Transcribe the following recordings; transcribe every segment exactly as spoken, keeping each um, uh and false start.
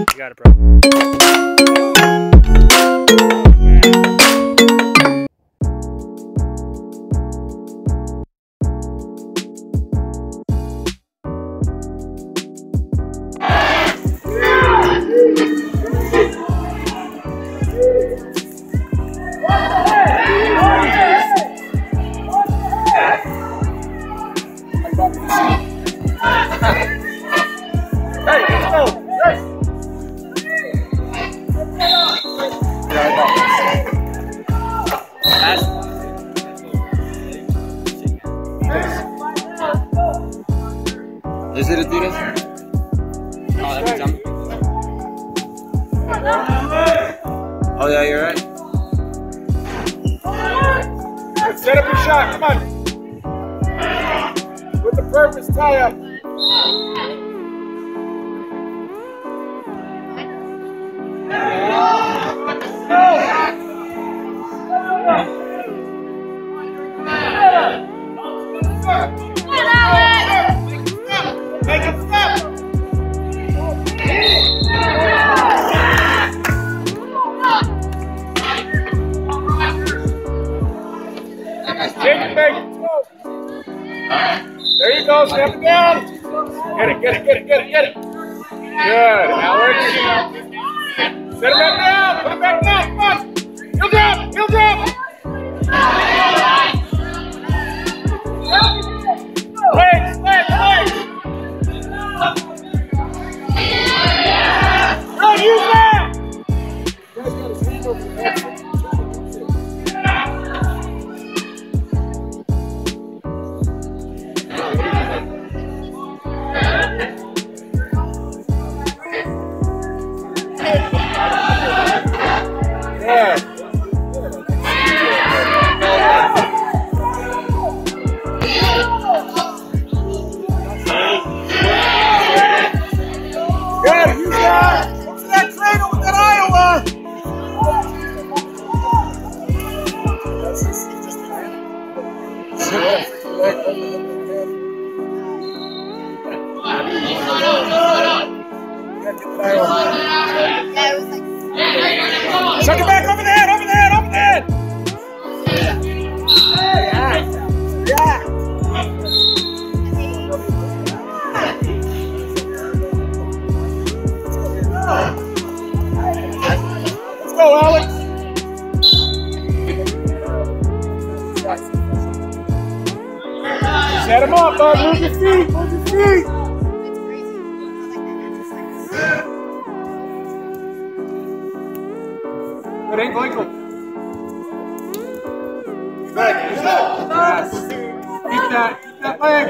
You got it, bro. Is it a dude? Oh, that means I'm... Oh, yeah, you're right. Set up your shot, come on. With the purpose, tie up. There you go, step it down. Get it, get it, get it, get it, get it. Good, Alex. Set it back down, put it back down, come on. Heel drop, heel drop. Legs, legs, legs. Don't use that. You guys got his hand over the back. Chuck it back over the head, over the head, over the head! Yeah! Yeah! Let's go, Alex! Set him up, bud! Move your feet! Move your feet! Good ankle, ankle. Good, good, yes. Keep that, keep that leg.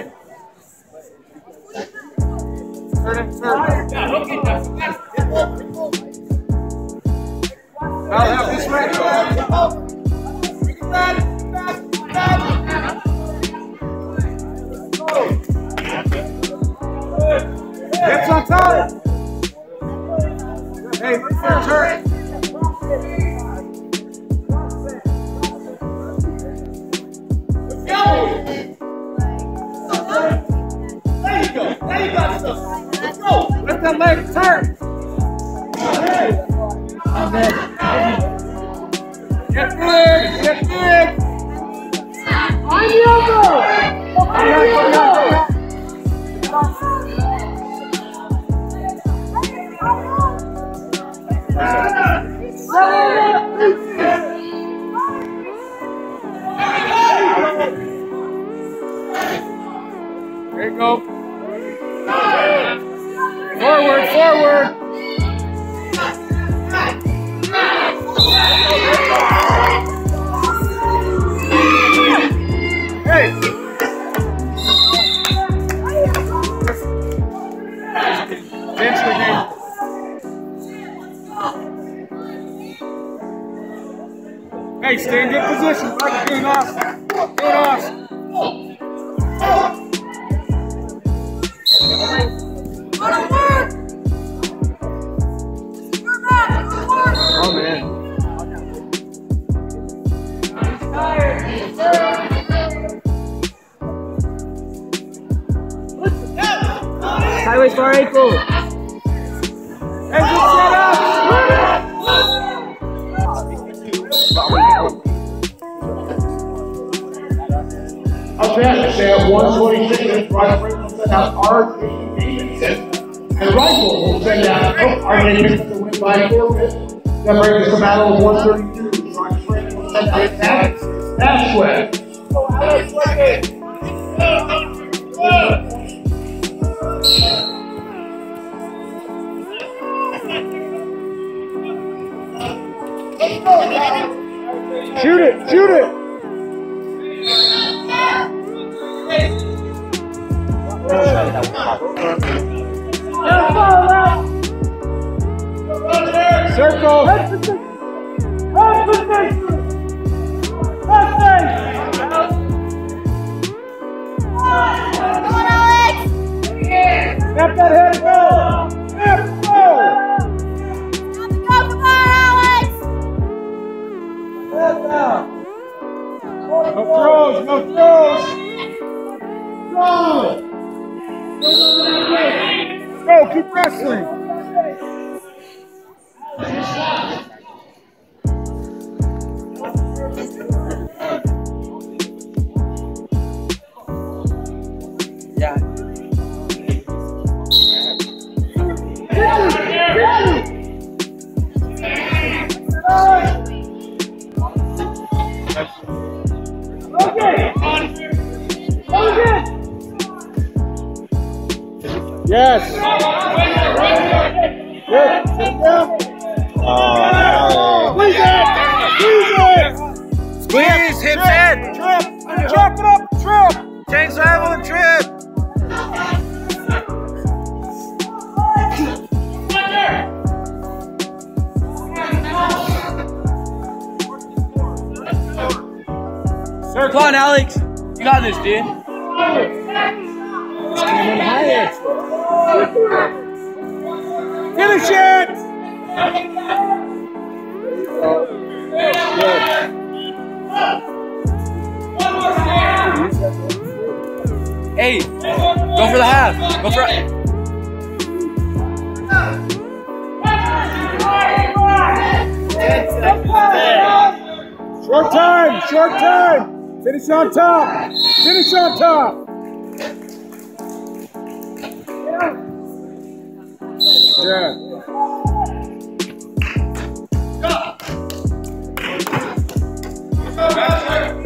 Turn it, turn it. Now help this way. Keep that, keep that, keep that. Hips on top. Hey, look for a turn. That leg turn. Get big, get big. On the elbow. On the elbow. There you go. Forward, forward. Hey. Bench with him. Hey, stay in good position. Like you're doing awesome. Doing awesome. Oh man. I'm tired. boys for April. April, set up! Up next, they have one twenty-six inch rifle will send out R J Davidson. And rifle will send out R J Davidson to win by four minutes. That brings us to battle of one thirty-two. Sean Schrader will send out Alex Ashwin. Go Alex, like it! Shoot it! Shoot it! Circle! Snap that head and go! Snap! Go! No throws, no throws! Go! Go, keep wrestling! Yeah. Yes! Yes! Oh, squeeze it! Squeeze it! Squeeze hips in! Trip! Trip it up! Trip! Change level and trip! Sir, come on, Alex! You got this, dude! It's coming higher! Finish it! Hey, go for the half. Go for it. Short time, short time. Finish on top. Finish on top. Yeah. Go.